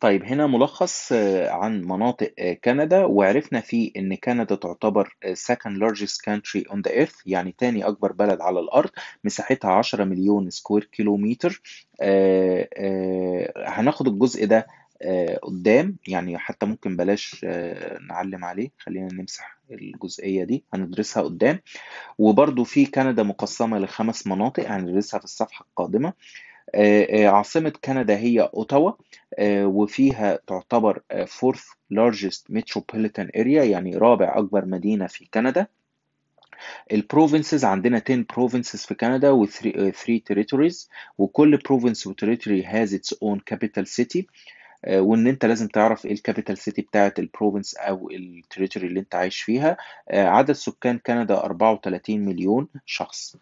طيب، هنا ملخص عن مناطق كندا، وعرفنا فيه إن كندا تعتبر second largest country on the earth، يعني تاني أكبر بلد على الأرض، مساحتها 10 مليون سكوير كيلومتر. هناخد الجزء ده قدام، يعني حتى ممكن بلاش نعلم عليه، خلينا نمسح الجزئية دي، هندرسها قدام. وبرضو في كندا مقسمة ل5 مناطق هندرسها في الصفحة القادمة. عاصمة كندا هي أوتاوا، وفيها تعتبر fourth largest metropolitan area، يعني رابع أكبر مدينة في كندا. البروفنسز عندنا 10 بروفنسز في كندا و 3 territories، وكل province و territory has its own capital city. وان انت لازم تعرف ايه الكابيتال سيتي بتاعت البروفنس او التريتوري اللي انت عايش فيها. عدد سكان كندا 34 مليون شخص.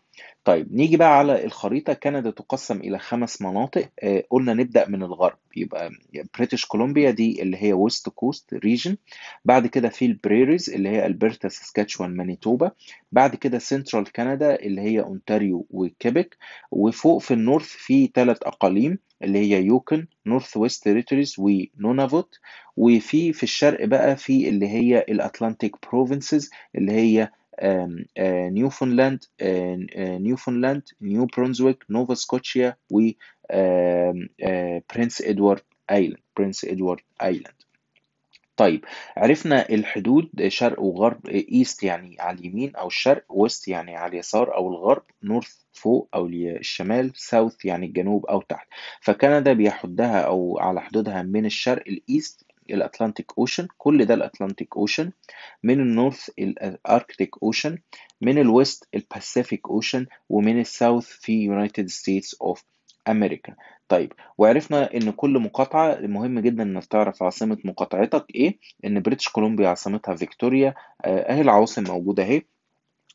طيب نيجي بقى على الخريطة. كندا تقسم إلى 5 مناطق. قلنا نبدأ من الغرب، يبقى بريتش كولومبيا دي اللي هي ويست كوست ريجن، بعد كده في البريريز اللي هي ألبرتا ساسكاتشوان مانيتوبا، بعد كده سنترال كندا اللي هي أونتاريو وكيبك، وفوق في النورث في 3 أقاليم اللي هي يوكن، نورث ويست تيريتوريز ونونافوت، وفي الشرق بقى في اللي هي الأتلانتيك بروفنسز اللي هي نيوفونلاند، نيو برونزويك، نوفا سكوتشيا، و برنس ادوارد ايلاند. طيب عرفنا الحدود، شرق وغرب، ايست يعني على اليمين او الشرق، ويست يعني على اليسار او الغرب، نورث فوق او الشمال، ساوث يعني الجنوب او تحت. فكندا بيحدها او على حدودها من الشرق الايست الأتلانتيك أوشن، كل ده الأتلانتيك أوشن، من النورث الأركتيك أوشن، من الويست الباسيفيك أوشن، ومن الساوث في يونايتد ستيتس أوف أمريكا. طيب وعرفنا إن كل مقاطعة مهم جدا إنك تعرف عاصمة مقاطعتك إيه. إن بريتش كولومبيا عاصمتها فيكتوريا، أهي العواصم موجودة أهي،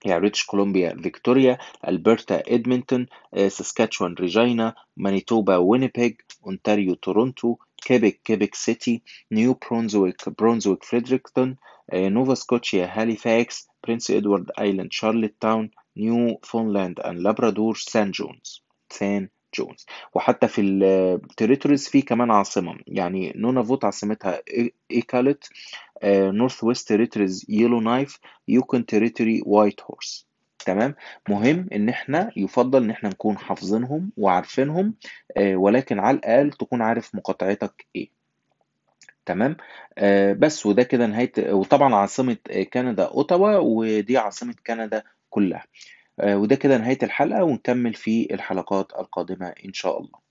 يعني بريتش كولومبيا فيكتوريا، ألبرتا إدمنتون، ساسكاتشوان ريجينا، مانيتوبا وينيبيج، أونتاريو تورونتو، كيبك سيتي، نيو برونزويك فريدريكتون، نوفا سكوتشيا هاليفاكس، برنس ادوارد ايلاند شارلوت تاون، نيوفونلاند اند لابرادور، سان جونز. وحتى في التريتوريز في كمان عاصمة، يعني نونافوت عاصمتها إيقالوت، نورث ويست تريتوريز يلو نايف، يوكون تريتوري وايت هورس. تمام، مهم ان احنا يفضل ان احنا نكون حافظينهم وعارفينهم، ولكن على الاقل تكون عارف مقاطعتك ايه. تمام، بس وده كده نهايه. وطبعا عاصمه كندا اوتاوا، ودي عاصمه كندا كلها. وده كده نهايه الحلقه، ونكمل في الحلقات القادمه ان شاء الله.